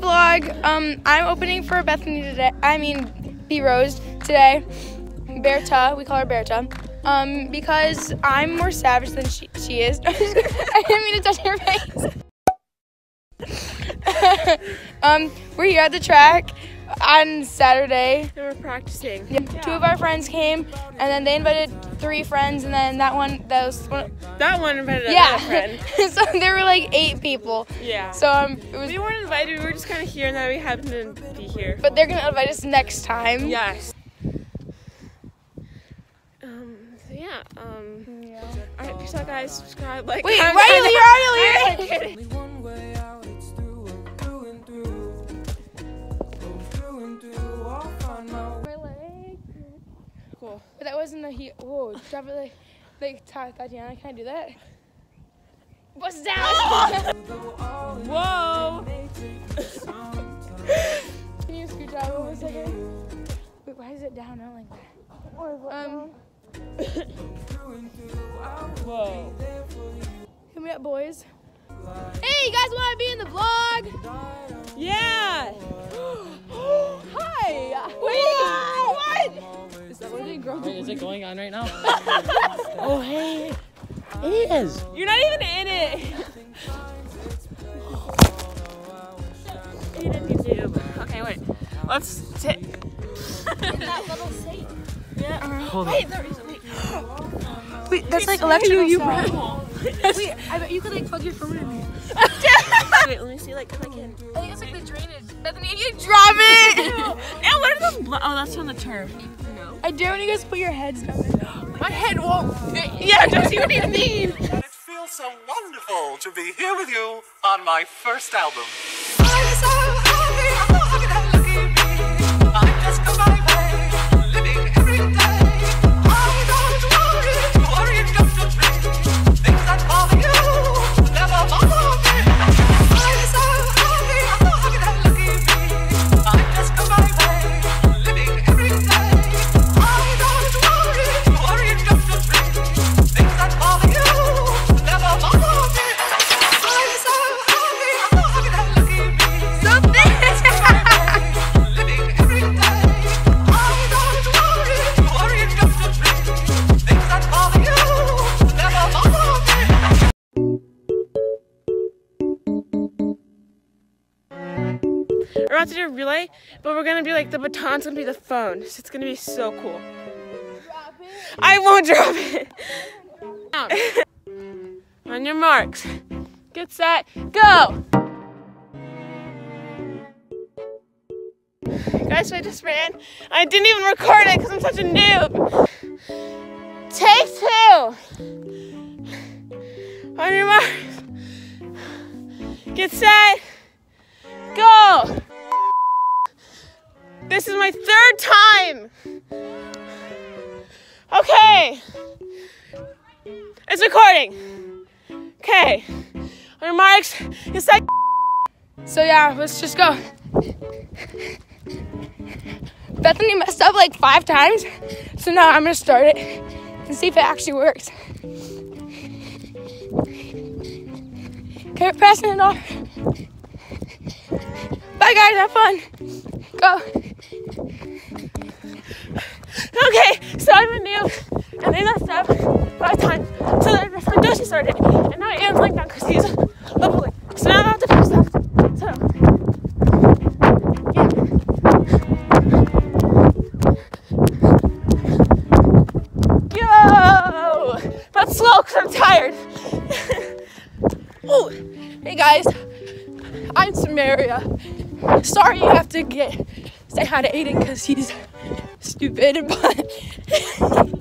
my vlog. I'm opening for Bethany today. I mean, B Rose today. Berta, we call her Berta. Because I'm more savage than she is. I didn't mean to touch her face. We're here at the track on Saturday. They were practicing. Yeah, two of our friends came, and then they invited three friends, and then that one invited another friend. So there were like 8 people. Yeah. So we weren't invited. We were just kind of here, and then we happened to be here. But they're gonna invite us next time. Yes. Yeah. All right, peace out, guys. Subscribe, like. Wait, Riley, you're out of here. Cool. But that wasn't a heel. Whoa, drop it like Thotiana. Can I do that? What's down? Whoa! Can you scoot down over a second? Wait, why is it down? I don't like that. Whoa. Hit me up, boys. Hey, you guys want to be in the vlog? Yeah! Hi! Wait! What? Wait, is it going on right now? Oh, hey. It is. You're not even in it. Okay, wait. Let's take. In that little seat. Yeah. Hold wait, there is. Wait, that's like electrical sound. Wait, I bet you could like plug your phone in here. Wait, let me see like if I can. I think it's like the drainage. Bethany, you drop it. And what are those? Oh, that's on the turf. I dare when you guys put your heads down there. My head won't fit. Yeah, don't see what you mean. It feels so wonderful to be here with you on my first album. We're about to do a relay, but we're gonna be like the baton's gonna be the phone. So it's gonna be so cool. Drop it. I won't drop it. On your marks. Get set. Go! Guys, so I just ran. I didn't even record it because I'm such a noob. Take two. On your marks. Get set. Go! This is my 3rd time! Okay! It's recording! Okay. On your marks, it's like. So yeah, let's just go. Bethany messed up like 5 times, so now I'm gonna start it and see if it actually works. Okay, we're passing it off. Bye guys, have fun. Go. Okay, so I'm a noob, and they messed up by the time. So the foundation started, and now I am like that because he's bubbling. So now I'm about to post that. So, yeah. Yo! That's slow because I'm tired. Oh, hey guys. I'm Samaria. Sorry you have to say hi to Aiden because he's stupid, but